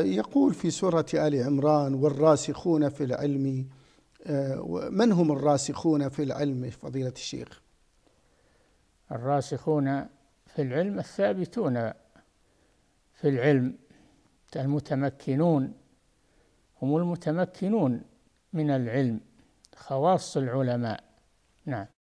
يقول في سورة آل عمران: والراسخون في العلم. من هم الراسخون في العلم فضيلة الشيخ؟ الراسخون في العلم الثابتون في العلم المتمكنون، هم المتمكنون من العلم، خواص العلماء. نعم.